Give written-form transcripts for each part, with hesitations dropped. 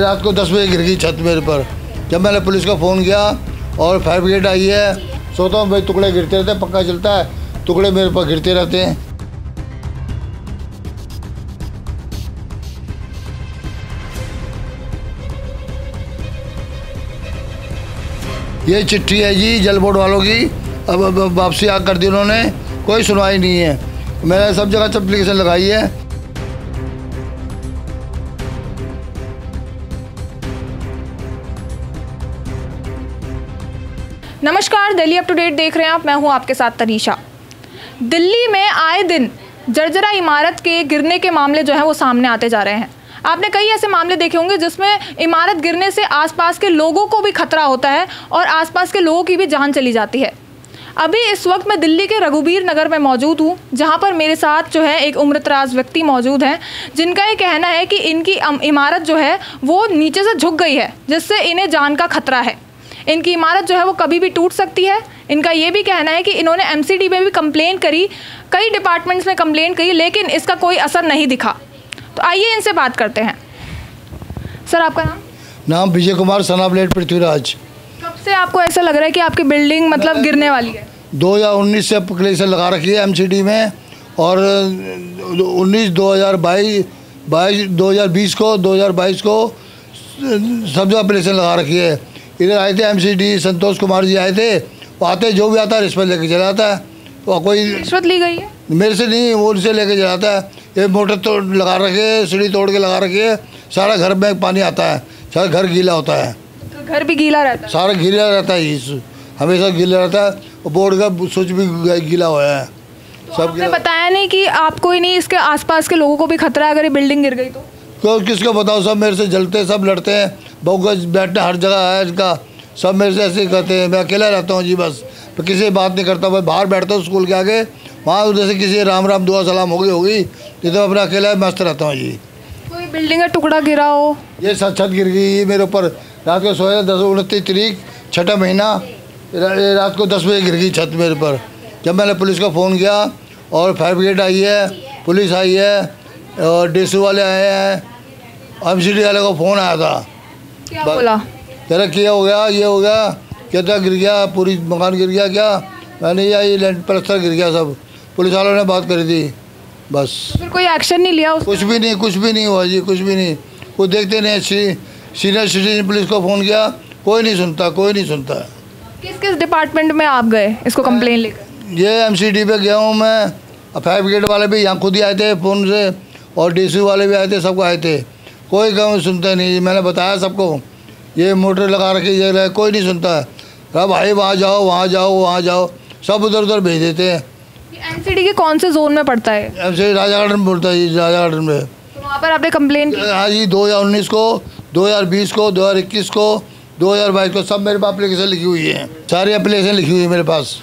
रात को 10 बजे गिर गई छत मेरे पर। जब मैंने पुलिस को फ़ोन किया और फायर ब्रिगेड आई है। सोता हूँ भाई टुकड़े गिरते रहते हैं, पक्का चलता है, टुकड़े मेरे पर गिरते रहते हैं। ये चिट्ठी है जी जल बोर्ड वालों की, अब वापसी आ कर दी उन्होंने, कोई सुनवाई नहीं है। मैंने सब जगह एप्लीकेशन लगाई है। नमस्कार, दिल्ली अप टू डेट देख रहे हैं आप, मैं हूं आपके साथ तरीशा। दिल्ली में आए दिन जर्जरा इमारत के गिरने के मामले जो हैं वो सामने आते जा रहे हैं। आपने कई ऐसे मामले देखे होंगे जिसमें इमारत गिरने से आसपास के लोगों को भी खतरा होता है और आसपास के लोगों की भी जान चली जाती है। अभी इस वक्त मैं दिल्ली के रघुबीर नगर में मौजूद हूँ, जहाँ पर मेरे साथ जो है एक उम्रदराज व्यक्ति मौजूद हैं, जिनका ये कहना है कि इनकी इमारत जो है वो नीचे से झुक गई है, जिससे इन्हें जान का खतरा है। इनकी इमारत जो है वो कभी भी टूट सकती है। इनका ये भी कहना है कि इन्होंने MCD में भी कंप्लेंट करी, कई डिपार्टमेंट्स में कंप्लेंट करी, लेकिन इसका कोई असर नहीं दिखा। तो आइए इनसे बात करते हैं। सर, आपका नाम? विजय कुमार, सना ब्लेड पृथ्वीराज। कब से आपको ऐसा लग रहा है कि आपकी बिल्डिंग मतलब गिरने वाली है? 2019 से एप्लीकेशन लगा रखी है MCD में, और 2019, 2022 को सब जगह एप्लीकेशन लगा रखी है। इधर आए थे MCD संतोष कुमार जी आए थे, वो आते जो भी आता है रिश्वत लेके चला जाता है। वो कोई रिश्वत ली गई है मेरे से नहीं, वो उनसे लेके जाता है। ये मोटर तोड़ लगा रखे, सीढ़ी तोड़ के लगा रखी है। सारा घर में पानी आता है, सारा घर गीला होता है। तो घर भी गीला रहता है? सारा गीला रहता है, हमेशा गीला रहता है। बोर्ड का स्विच भी गीला हुआ है। तो आपने बताया नहीं कि आपको ही नहीं, इसके आसपास के लोगों को भी खतरा है अगर ये बिल्डिंग गिर गई तो? तो किसको बताओ, सब मेरे से जलते हैं, सब लड़ते हैं, बहुगज बैठना हर जगह है इनका। सब मेरे से ऐसे ही करते हैं। मैं अकेला रहता हूँ जी, बस किसी से बात नहीं करता। मैं बाहर बैठता हूँ स्कूल के आगे, वहाँ उधर से किसी राम राम दुआ सलाम होगी नहीं तो अपना अकेला मस्त रहता हूँ जी। कोई बिल्डिंग का टुकड़ा गिरा हो? ये सब छत गिर गई ये मेरे ऊपर। रात को सोया 10-29 तारीख, 6वां महीना, रात को 10 बजे गिर गई छत मेरे पर। जब मैंने पुलिस को फ़ोन किया और फायर ब्रिगेड आई है, पुलिस आई है और DSU वाले आए हैं। MCD वाले को फ़ोन आया था, क्या बोला? तेरा क्या हो गया, ये हो गया, कहता गिर गया, पूरी मकान गिर गया। क्या मैंने ये लैंड प्लस्तर गिर गया, सब पुलिस वालों ने बात करी थी बस। फिर कोई एक्शन नहीं लिया? कुछ भी नहीं हुआ जी, कुछ भी नहीं। वो देखते नहीं, सीनियर सिटीजन पुलिस को फ़ोन किया, कोई नहीं सुनता, कोई नहीं सुनता। किस किस डिपार्टमेंट में आप गए इसको कंप्लेन लेकर? ये MCD पे गया हूँ मैं, फायर ब्रिगेड वाले भी यहाँ खुद ही आए थे फ़ोन से, और DSU वाले भी आए थे, सबको आए थे। कोई गाँव सुनता नहीं। मैंने बताया सबको, ये मोटर लगा रखी है, कोई नहीं सुनता है। भाई वहाँ जाओ, वहाँ जाओ, वहाँ जाओ, सब उधर उधर भेज देते हैं। MCD के कौन से जोन में पड़ता है? MCD राजा गार्डन पड़ता है जी, राजा गार्डन में। तो वहाँ पर आपने कंप्लेन की? हाँ जी, 2019 को, 2020 को, 2021 को, 2022 को, सब मेरे पास एप्लीकेशन लिखी हुई है, सारी एप्लीकेशन लिखी हुई है मेरे पास।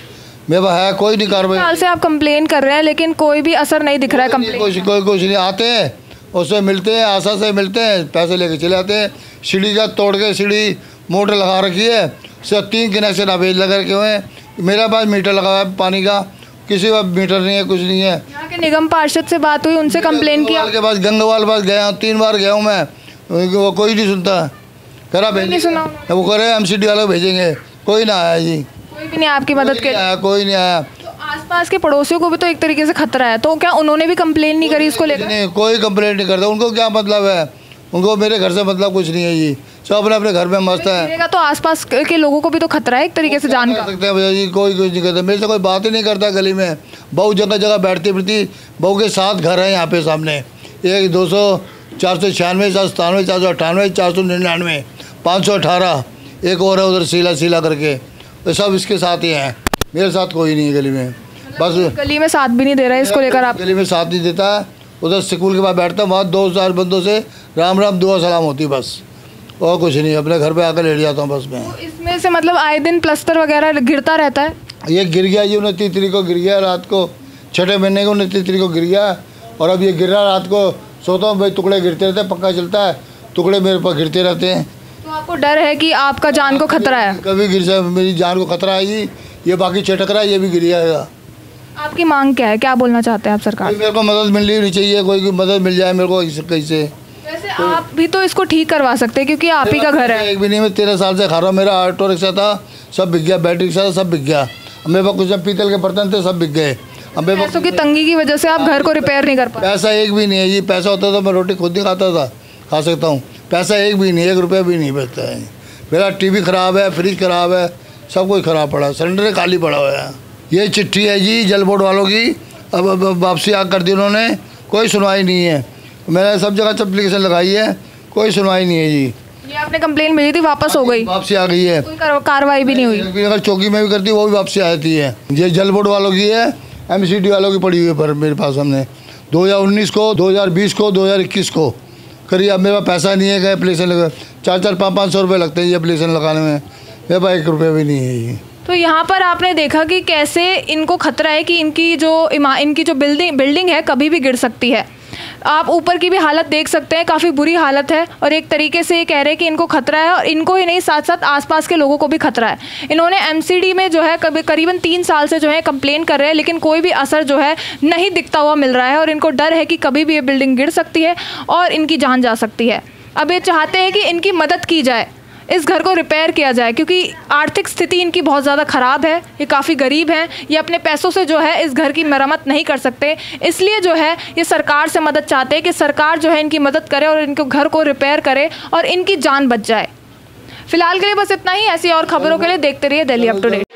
मेरे पास है, कोई नहीं कार्रवाई। साल से आप कंप्लेन कर रहे हैं लेकिन कोई भी असर नहीं दिख रहा है कंप्लेन? कुछ नहीं, आते हैं उससे मिलते हैं, आशा से मिलते हैं, पैसे लेके चले आते हैं। सीढ़ी का तोड़ के सीढ़ी मोटर लगा रखी है, सिर्फ 3 कनेक्शन अवेज लगा के हुए हैं। मेरे पास मीटर लगा हुआ है पानी का, किसी का मीटर नहीं है, कुछ नहीं है। यहाँ के निगम पार्षद से बात हुई, उनसे कंप्लेन किया? के पास गंगवाल पास गया हूँ, 3 बार गया हूँ मैं, वो कोई नहीं सुनता। करा भेज नहीं सुना, वो कह रहे हैं MCD वाले भेजेंगे, कोई ना आया जी, कोई भी नहीं आपकी मदद के आया, कोई नहीं आया। आसपास के पड़ोसियों को भी तो एक तरीके से खतरा है, तो क्या उन्होंने भी कंप्लेन नहीं करी इसको लेकर? नहीं, कोई कंप्लेन नहीं करता, उनको क्या मतलब है, उनको मेरे घर से मतलब कुछ नहीं है जी, सब अपने अपने घर में मस्त है। तो आसपास के लोगों को भी तो खतरा है एक तरीके से, जान कर सकते हैं जी। कोई कुछ नहीं करता, मेरे से कोई बात ही नहीं करता। गली में बहू जगह जगह बैठती फिरती, बहू के 7 घर हैं यहाँ पे सामने, 1, 200, 496, 497, 498, 499, 518, एक और है उधर सीला करके, सब इसके साथ ही हैं। मेरे साथ कोई नहीं है गली में, बस गली में साथ भी नहीं दे रहा है इसको लेकर आप? गली में साथ नहीं देता है। उधर स्कूल के पास बैठता हूँ, वहाँ 2-4 बंदों से राम राम दुआ सलाम होती बस, और कुछ नहीं। अपने घर पे आकर लेट जाता हूँ बस मैं। तो इसमें से मतलब आए दिन प्लस्तर वगैरह गिरता रहता है? ये गिर गया जी 29 तारीख को, गिर गया रात को 6वें महीने को, 29 तारीख को गिर गया। और अब ये गिर रहा, रात को सोता हूँ भाई टुकड़े गिरते रहते हैं, पक्का चलता है, टुकड़े मेरे पर गिरते रहते हैं। तो आपको डर है कि आपका जान को खतरा है? कभी गिर जाए, मेरी जान को खतरा है जी। ये बाकी चटक रहा है, ये भी गिर जाएगा। आपकी मांग क्या है, क्या बोलना चाहते हैं आप सरकार? मेरे को मदद मिलनी चाहिए, कोई मदद मिल जाए मेरे को कहीं से। वैसे तो आप भी तो इसको ठीक करवा सकते हैं क्योंकि आप ही का घर है। एक महीने में 13 साल से खा रहा हूँ। मेरा ऑटो रिक्शा था सब बिक गया, बैटरी रिक्शा था सब बिक गया, मेरे पास कुछ पीतल के बर्तन थे सब बिक गए। पैसों की तंगी की वजह से आप घर को रिपेयर नहीं कर पाए। पैसा एक भी नहीं है जी, पैसा होता तो मैं रोटी खुद ही खाता था, खा सकता हूँ। पैसा एक भी नहीं, 1 रुपया भी नहीं बचता है। मेरा टीवी ख़राब है, फ्रिज ख़राब है, सब कुछ ख़राब पड़ा, सिलेंडर खाली पड़ा हुआ है। ये चिट्ठी है जी जल बोर्ड वालों की, अब वापसी आ कर दी उन्होंने, कोई सुनवाई नहीं है। मैंने सब जगह एप्लीकेशन लगाई है, कोई सुनवाई नहीं है जी। ये आपने कंप्लेन मिली थी, वापस हो गई, वापसी आ गई है, कोई कार्रवाई भी नहीं हुई। अगर चौकी में भी करती वो भी वापसी आ जाती है। ये जल बोर्ड वालों की है, MCD वालों की पड़ी हुई है। पर मेरे पास हमने 2019 को, 2020 को, 2021 को करिए। अब मेरे पास पैसा नहीं है कि एप्लीकेशन लगा, 4-4, 5-5 सौ रुपये लगते हैं ये एप्लीकेशन लगाने में, मेरे पास 1 रुपये भी नहीं है ये। तो यहाँ पर आपने देखा कि कैसे इनको खतरा है कि इनकी जो बिल्डिंग है कभी भी गिर सकती है। आप ऊपर की भी हालत देख सकते हैं, काफ़ी बुरी हालत है। और एक तरीके से ये कह रहे हैं कि इनको खतरा है, और इनको ही नहीं साथ साथ आसपास के लोगों को भी खतरा है। इन्होंने MCD में जो है करीबन 3 साल से जो है कंप्लेन कर रहे हैं, लेकिन कोई भी असर जो है नहीं दिखता हुआ मिल रहा है। और इनको डर है कि कभी भी ये बिल्डिंग गिर सकती है और इनकी जान जा सकती है। अब ये चाहते हैं कि इनकी मदद की जाए, इस घर को रिपेयर किया जाए, क्योंकि आर्थिक स्थिति इनकी बहुत ज़्यादा ख़राब है। ये काफ़ी गरीब हैं, ये अपने पैसों से जो है इस घर की मरम्मत नहीं कर सकते, इसलिए जो है ये सरकार से मदद चाहते हैं कि सरकार जो है इनकी मदद करे और इनके घर को रिपेयर करे और इनकी जान बच जाए। फिलहाल के लिए बस इतना ही। ऐसी और खबरों के लिए देखते रहिए दिल्ली अपटूडेट।